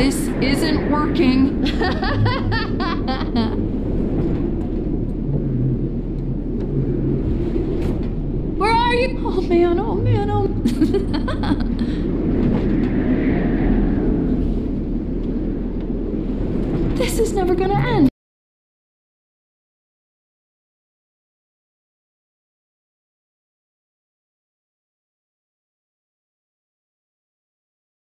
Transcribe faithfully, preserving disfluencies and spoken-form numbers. This isn't working. Where are you? Oh man, oh man, oh.